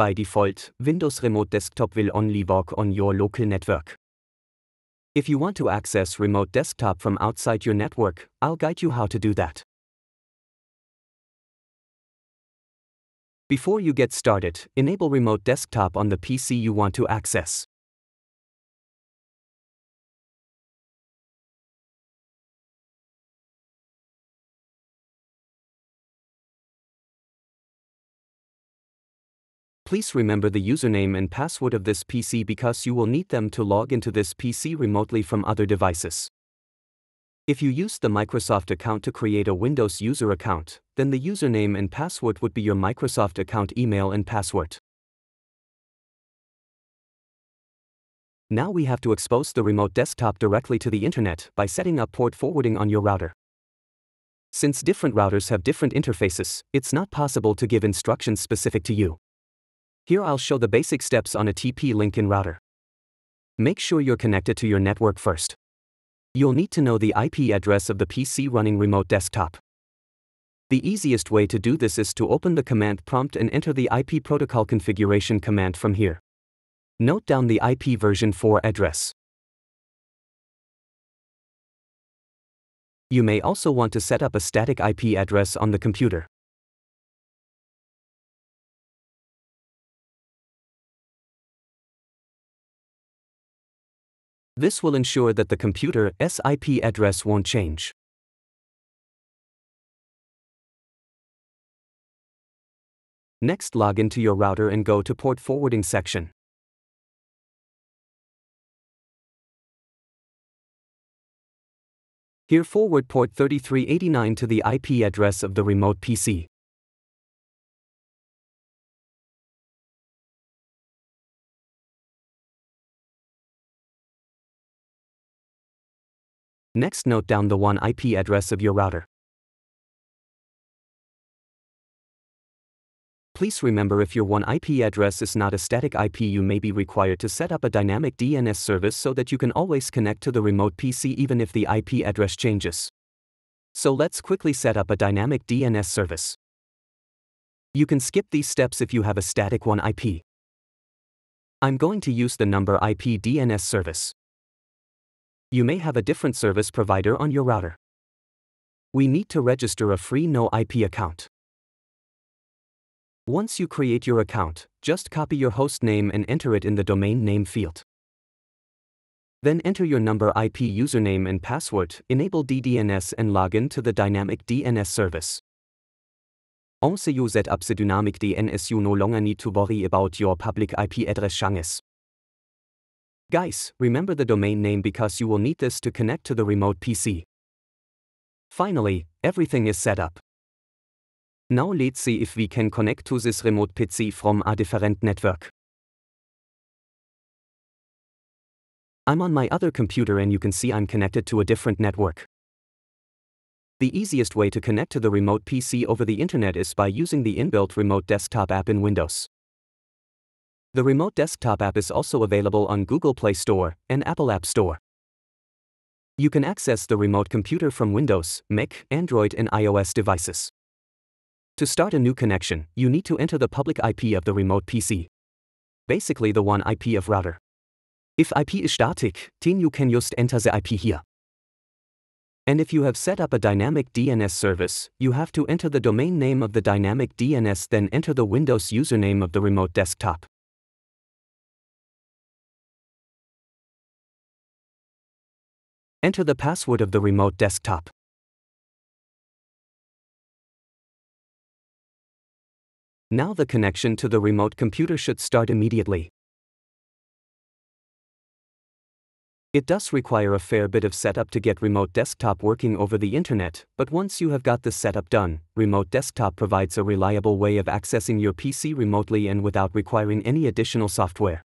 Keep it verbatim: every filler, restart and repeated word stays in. By default, Windows Remote Desktop will only work on your local network. If you want to access Remote Desktop from outside your network, I'll guide you how to do that. Before you get started, enable Remote Desktop on the P C you want to access. Please remember the username and password of this P C because you will need them to log into this P C remotely from other devices. If you use the Microsoft account to create a Windows user account, then the username and password would be your Microsoft account email and password. Now we have to expose the remote desktop directly to the internet by setting up port forwarding on your router. Since different routers have different interfaces, it's not possible to give instructions specific to you. Here I'll show the basic steps on a T P-Link router. Make sure you're connected to your network first. You'll need to know the I P address of the P C running Remote Desktop. The easiest way to do this is to open the command prompt and enter the I P protocol configuration command from here. Note down the I P version four address. You may also want to set up a static I P address on the computer. This will ensure that the computer's I P address won't change. Next, log into your router and go to Port Forwarding section. Here forward port thirty-three eighty-nine to the I P address of the remote P C. Next, note down the one I P address of your router. Please remember, if your one I P address is not a static I P, you may be required to set up a dynamic D N S service so that you can always connect to the remote P C even if the I P address changes. So let's quickly set up a dynamic D N S service. You can skip these steps if you have a static one I P. I'm going to use the number I P D N S service. You may have a different service provider on your router. We need to register a free no I P account. Once you create your account, just copy your host name and enter it in the domain name field. Then enter your number I P username and password, enable D D N S and log in to the dynamic D N S service. Once you set up the dynamic D N S, you no longer need to worry about your public I P address changes. Guys, remember the domain name because you will need this to connect to the remote P C. Finally, everything is set up. Now let's see if we can connect to this remote P C from a different network. I'm on my other computer and you can see I'm connected to a different network. The easiest way to connect to the remote P C over the internet is by using the inbuilt Remote Desktop app in Windows. The Remote Desktop app is also available on Google Play Store and Apple App Store. You can access the remote computer from Windows, Mac, Android and iOS devices. To start a new connection, you need to enter the public I P of the remote P C. Basically the one I P of router. If I P is static, then you can just enter the I P here. And if you have set up a dynamic D N S service, you have to enter the domain name of the dynamic D N S, then enter the Windows username of the remote desktop. Enter the password of the remote desktop. Now the connection to the remote computer should start immediately. It does require a fair bit of setup to get remote desktop working over the internet, but once you have got the setup done, remote desktop provides a reliable way of accessing your P C remotely and without requiring any additional software.